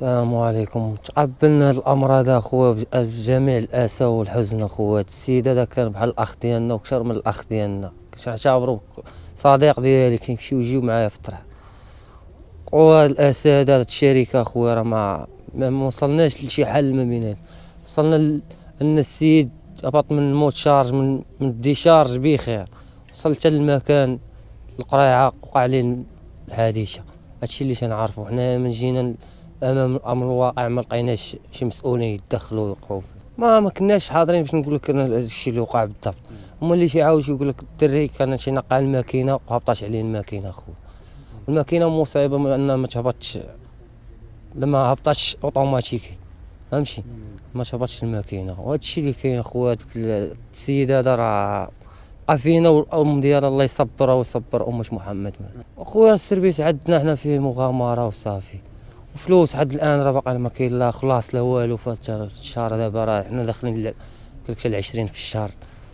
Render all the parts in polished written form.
السلام عليكم. تقبلنا الامر هذا اخويا بجميع الاسى والحزن اخويا. السيد هذا كان بحال الاخ ديالنا وكثر من الاخ ديالنا، كنعتبرو صديق ديالي، كيمشي ويجي معايا في الطريق. وهاد الاسى هذا هاد الشركه اخويا راه ما وصلناش لشي حل ما بيناتنا. وصلنا ان السيد هبط من الموت شارج من الديشارج بخير، وصل حتى المكان القريعه وقع عليه الحادثه. هادشي اللي كنعرفو حنا. من جينا امام الامر الواقع ما لقيناش شي مسؤولين يتدخلوا ويوقعوا فيه. ما كناش حاضرين باش نقول لك هادشي اللي وقع بالضبط. هما اللي شيعاود يقول لك الدري كان شي نقع الماكينه وهبطات عليه الماكينه اخويا. الماكينه مصيبه من انها ما تهبطش، لما هبطاتش اوتوماتيكي فهمتي، ما تهبطش الماكينه. وهادشي اللي كاين اخويا. هذاك السيد هذا راه عافينا، والام ديالها الله يصبرها ويصبر امه محمد. اخويا السيرفيس عندنا حنا فيه مغامره وصافي، وفلوس حد الان راه باقي ما كاين لا خلاص لا والو. فات الشهر دابا راه حنا داخلين 23 في الشهر،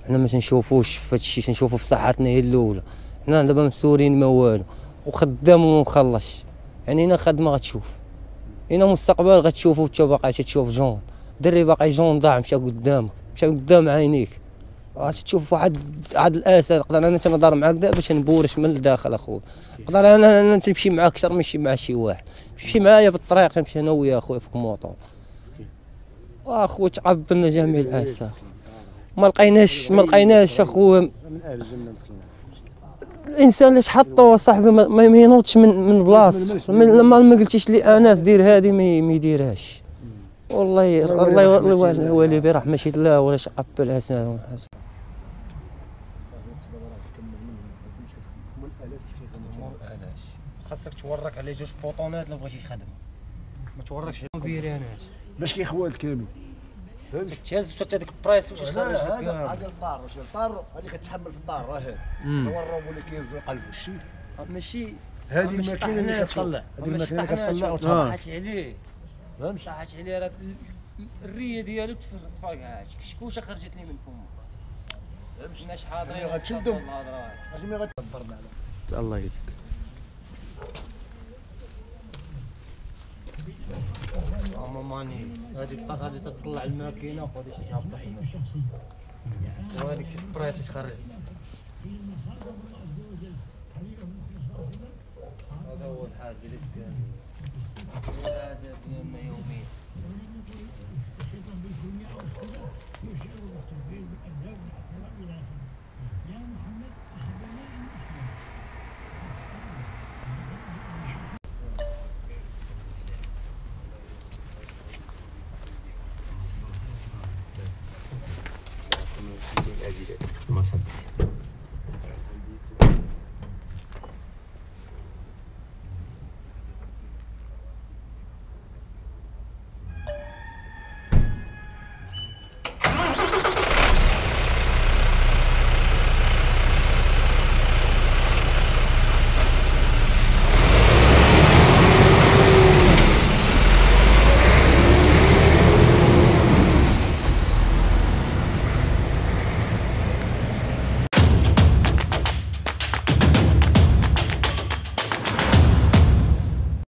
حنا ما تنشوفوش في هادشي، تنشوفو في صحتنا هي الاولى. حنا دابا مسؤولين ما والو، وخدام وما مخلصش. يعني هنا خدمه غتشوف، هنا مستقبل غتشوفو حتى باقي تشوف جون. الدري باقي جون ضاع، مشى قدامك، مشى قدام عينيك. تشوف واحد الاسى. نقدر انا تنهضر معاك دابا باش نبورش من الداخل اخويا. نقدر انا تمشي معاك اكثر من شي مع شي واحد. مشي معايا بالطريق تمشي انا وياه اخويا في كموطو. واخويا تعبنا جميع الاسى، ما لقيناش اخويا. من اهل الجنه مسكين الانسان اللي حطوه صاحبي ما ينوضش من بلاصه. لما ما قلتيش لي اناس دير هذه ما يديرهاش. والله الله يولي برحمه شي الله ولا شقبل اسى. خاصك تورك على جوج بوطونات الا بغيتي تخدم، ما توركش على بيرانات باش كيخوى الكامل فهمت. تهز حتى ديك البرايس واش تخرج هذا الدار، واش الدار اللي كتحمل في الدار راه هذا هو الروب اللي كينزل قلب الشيء. ماشي هذه الماكينه اللي كتطلع، هذه الماكينه اللي كتطلع وتحركات عليه فهمت، طاحت عليه راه الريه ديالو تفرقعات. كشكوشه خرجت لي من فمه، مشيناش حاضرين غتشدهم اجي ما غتدبرنا على الله يهديك. ماني هذيك الطاسه اللي تطلع الماكينه وهذيك شي هابطه هنا، وهذيك البرايس اللي خرجت هذا هو الحاج اللي الثاني. هذا ديالنا يوميا